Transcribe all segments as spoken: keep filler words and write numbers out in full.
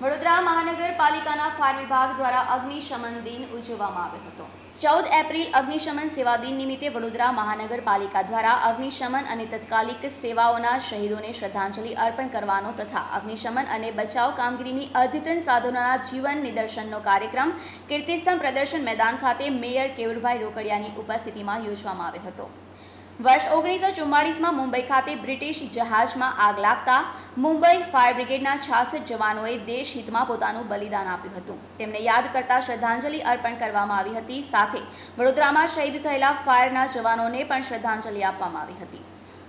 વડોદરા મહાનગરપાલિકાના ફાયર વિભાગ દ્વારા અગ્નિશમન દિન ઉજવવામાં આવ્યો હતો। ચૌદ એપ્રિલ અગ્નિશમન સેવા દિન નિમિત્તે વડોદરા મહાનગરપાલિકા દ્વારા અગ્નિશમન અને તત્કાલિક સેવાઓના શહીદોને શ્રદ્ધાંજલિ અર્પણ કરવાનો તથા અગ્નિશમન અને બચાવ કામગીરીની અદ્યતન સાધનોના જીવન નિદર્શનનો કાર્યક્રમ કીર્તિસ્તંભ પ્રદર્શન મેદાન ખાતે મેયર કેવરભાઈ રોકડિયાની ઉપસ્થિતિમાં યોજવામાં આવ્યો હતો। वर्ष ओगनीस सौ चुम्मास में मुंबई खाते ब्रिटिश जहाज में आग लगता मुंबई फायर ब्रिगेड छियासठ जवानों देश हित में पोतानुं बलिदान आप्युं हतुं। तेमने याद करता श्रद्धांजलि अर्पण करवामां आवी हती। साथे वडोदरामां शहीद थयेला फायरना जवानोने पण श्रद्धांजलि आपवामां आवी हती।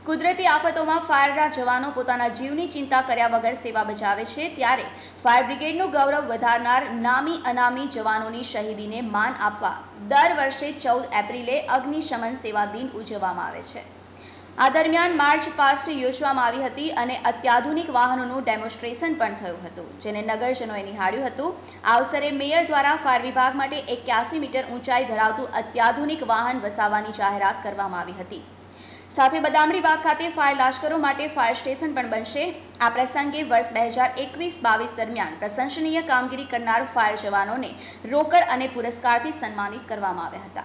कुदरती आफतों में फायरना जवानों पोताना जीवनी चिंता कर्या वगर सेवा बचावे छे, त्यारे फायर ब्रिगेडनुं गौरव वधारनार नामी अनामी जवानोनी शहीदीने मान आपवा दर वर्षे चौदह एप्रिले अग्निशमन सेवा दिन उजववामां आवे छे। आ दरमियान मार्च पास्ट योजवामां आवी हती अने अत्याधुनिक वाहनोनुं डेमोन्स्ट्रेशन पण थयुं हतुं, जेने नगरजनोए निहाळ्युं हतुं। आ अवसरे मेयर द्वारा फायर विभाग माटे एक्यासी मीटर ऊंचाई धरावतुं अत्याधुनिक वाहन वसाववानी जाहेरात करवामां आवी हती। साथे बदामड़ी बाग खाते फायर लाश्करों माटे फायर स्टेशन पण बनशे। आ प्रसंगे वर्ष दो हज़ार इक्कीस बाईस दरमियान प्रशंसनीय कामगीरी करनार फायर जवानोंने रोकड़ अने पुरस्कारथी सन्मानित करवामां आव्या हता।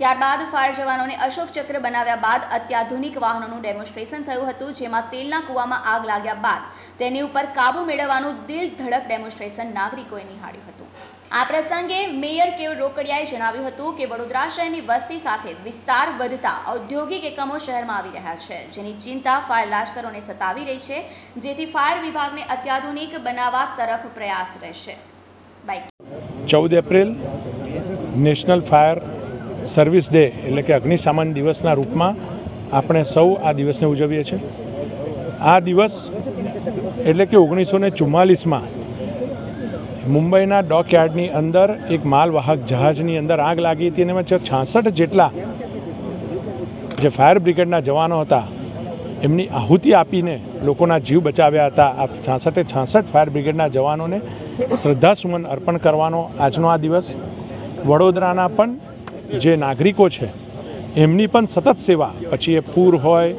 त्यारबाद फायर जवानोंने अशोक चक्र बनाव्या बाद अत्याधुनिक वाहनोनुं डेमोन्स्ट्रेशन थयुं हतुं, जेमां तेलना कूवामां आग लाग्या बाद तेनी उपर काबू मेळववानुं दिल धड़क डेमोन्स्ट्रेशन नागरिकोए निहाळ्युं हतुं। आ प्रसंगे मेयर केव रोकड़ियाए जणाव्युं हतुं के वडोदरा शहरनी वस्ती साथे विस्तार वधता औद्योगिक एकमो शहरमां आवी रह्या छे, जेनी चिंता फायर लाश्करोने सतावी रही छे, जेथी फायर विभागने अत्याधुनिक बनावा तरफ प्रयास रहेशे। चौद एप्रिल नेशनल फायर सर्विस डे एटले के अग्निशमन दिवसना रूपमां आपणे सौ आ दिवसने उजवीए छीए। आ दिवस एटले के ओगनीस सौ चुम्मालीस मां मुंबईना डॉक यार्डनी अंदर एक मालवाहक जहाजनी अंदर आग लागी थी, एमां छियासठ जेटला जे फायर ब्रिगेडना जवानो हता एमनी आहुति आपीने लोकोना जीव बचाव्या हता। आ छियासठे छियासठ फायर ब्रिगेडना जवानोने श्रद्धासुमन अर्पण करवानो आजनो आ दिवस वडोदराना पण जे नागरिको छे एमनी पण सतत सेवा, पछी ए पूर होय,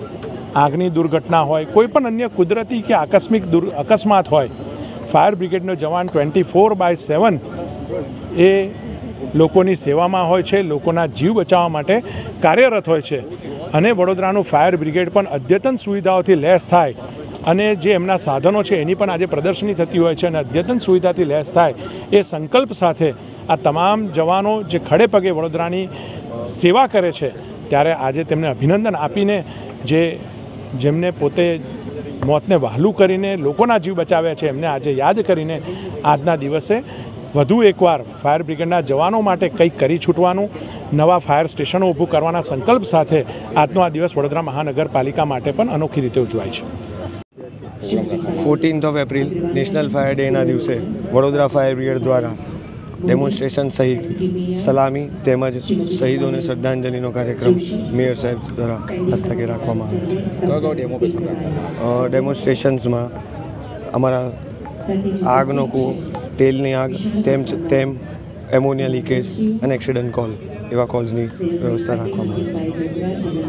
आगनी दुर्घटना होय, कोई पण अन्य कुदरती के आकस्मिक दुर् अकस्मात होय, फायर ब्रिगेडनो जवान चौबीस बाय सात ए लोकोनी सेवामां होय छे, लोकोना जीव बचाववा माटे कार्यरत होय छे अने वडोदरानुं फायर ब्रिगेड पण अद्यतन सुविधाओथी लैस थाय अने जे एमना साधनो छे एनी पण आजे प्रदर्शनी थती होय छे अने अद्यतन सुविधाथी लैस थाय ए संकल्प साथे आ तमाम जवानो जे खड़े पगे वडोदरानी सेवा करे छे, त्यारे आजे तेमने अभिनंदन आपीने जे जेमने पोते मौतने वहालू करीने लोकोना जीव बचाव्या छे एमने आजे याद करीने आजना दिवसे वधु एकवार फायर ब्रिगेडना जवानों माटे कंई करी छूटवानुं नवा फायर स्टेशनों ऊभुं करवाना संकल्प साथे आजनो आ दिवस वडोदरा महानगरपालिका माटे पण अनोखी रीते उजवाय छे। Fourteenth of April national fire day ना दिवसे वडोदरा फायर ब्रिगेड द्वारा डेमोन्स्ट्रेशन सहित सलामी तेमज शहीदोने श्रद्धांजलिनो कार्यक्रम मेयर साहेब द्वारा हस्तके राखवामां आव्यो हतो। डेमोन्स्ट्रेशन्स में अमारा आगनो कूवो, तेलनी आग, तेम तेम एमोनिया लीकेज अने एक्सिडेंट कॉल एवा कॉल्सनी व्यवस्था राखवामां आवी।